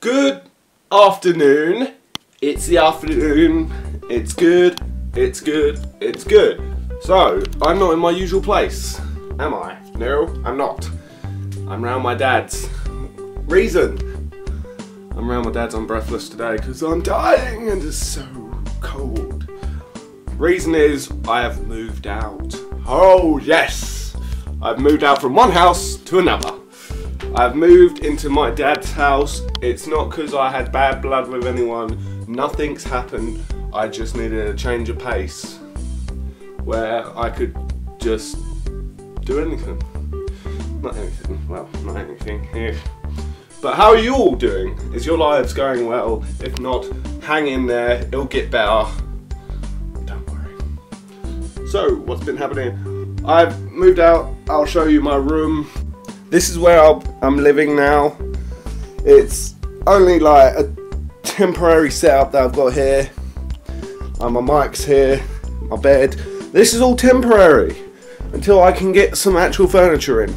Good afternoon. It's the afternoon. It's good. It's good. It's good. So, I'm not in my usual place, am I? No, I'm not. I'm round my dad's. Reason. I'm round my dad's. I'm breathless today because I'm dying and it's so cold. Reason is I have moved out. Oh yes! I've moved out from one house to another. I've moved into my dad's house. It's not because I had bad blood with anyone. Nothing's happened. I just needed a change of pace where I could just do anything. Not anything. Well, not anything. Yeah. But how are you all doing? Is your lives going well? If not, hang in there. It'll get better. Don't worry. So, what's been happening? I've moved out. I'll show you my room. This is where I'm living now. It's only like a temporary setup that I've got here. My mic's here, my bed. This is all temporary until I can get some actual furniture in.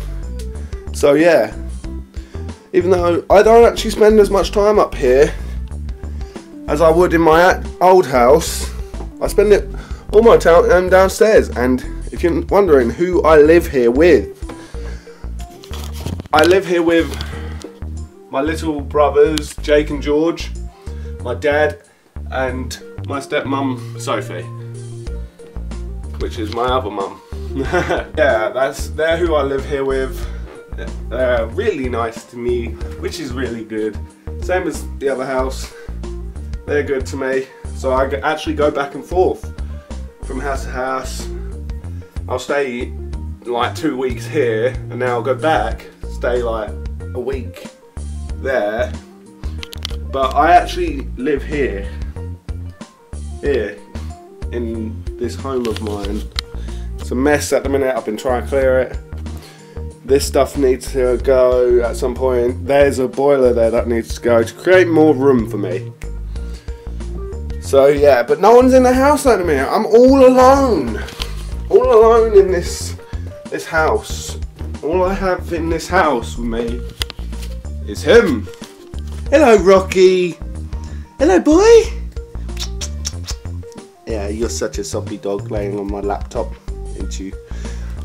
So yeah, even though I don't actually spend as much time up here as I would in my old house, I spend it all my time downstairs. And if you're wondering who I live here with, I live here with my little brothers, Jake and George, my dad, and my stepmum, Sophie, which is my other mum. Yeah, they're who I live here with. They're really nice to me, which is really good. Same as the other house, they're good to me. So I actually go back and forth from house to house. I'll stay like 2 weeks here, and now I'll go back. Stay like a week there, but I actually live here in this home of mine. It's a mess at the minute. I've been trying to clear it. This stuff needs to go at some point. There's a boiler there that needs to go to create more room for me. So yeah, but no one's in the house at the minute. I'm all alone in this house. All I have in this house with me is him. Hello, Rocky. Hello, boy. Yeah, you're such a soppy dog laying on my laptop, ain't you?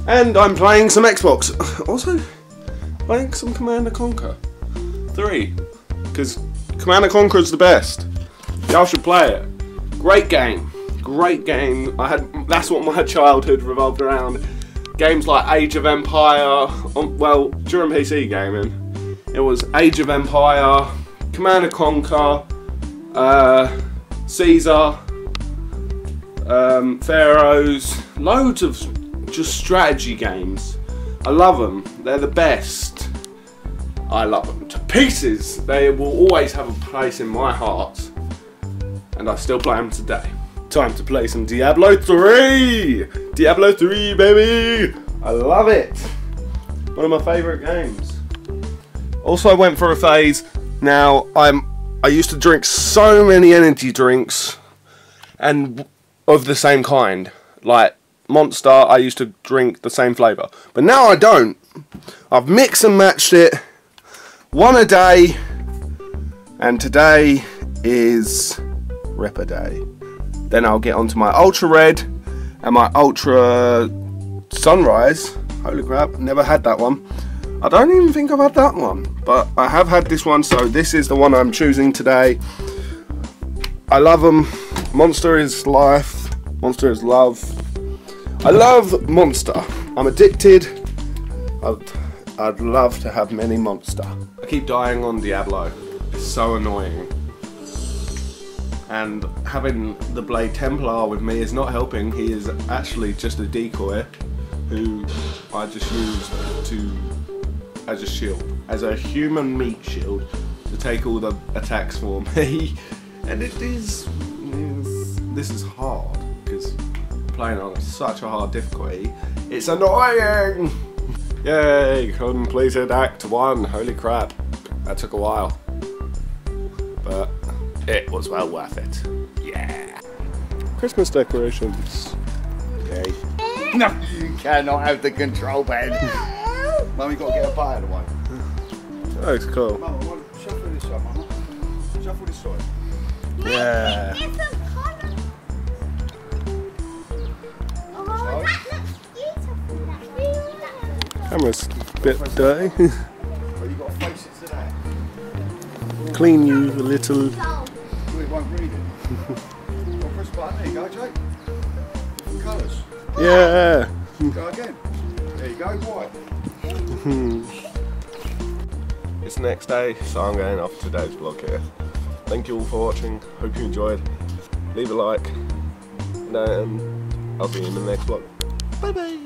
And I'm playing some Xbox. Also, playing some Command and Conquer 3. Because Command and Conquer is the best. Y'all should play it. Great game. Great game. That's what my childhood revolved around. Games like Age of Empire, well, during PC gaming, it was Age of Empire, Command & Conquer, Caesar, Pharaohs, loads of just strategy games. I love them, they're the best. I love them to pieces. They will always have a place in my heart, and I still play them today. Time to play some Diablo 3! Diablo 3, baby! I love it! One of my favourite games. Also, I went for a phase. Now, I used to drink so many energy drinks, and of the same kind. Like, Monster, I used to drink the same flavour. But now I don't. I've mixed and matched it. One a day. And today is Ripper Day. Then I'll get onto my Ultra Red and my Ultra Sunrise. Holy crap, never had that one. I don't even think I've had that one, but I have had this one, so this is the one I'm choosing today. I love them. Monster is life. Monster is love. I love Monster. I'm addicted. I'd love to have many Monster. I keep dying on Diablo. It's so annoying. And having the Blade Templar with me is not helping. He is actually just a decoy who I just used as a shield, as a human meat shield, to take all the attacks for me. And this is hard, because playing on such a hard difficulty, it's annoying! Yay, completed Act 1, holy crap, that took a while. But it was well worth it. Yeah. Christmas decorations. Okay. No, you cannot have the control pad. Mum, you got to get a bite of one. That looks cool. Mum, I want to shuffle this up, Mum. já fui só. Yeah. It's a color. Oh, that looks beautiful. That camera's a bit dirty. But you got to face it today. Clean you a little. It won't read it. Well, press button. There you go, Jake. Colours. Yeah. Go again. There you go, white. It's the next day, so I'm going off today's vlog here. Thank you all for watching. Hope you enjoyed. Leave a like, and I'll see you in the next vlog. Bye bye.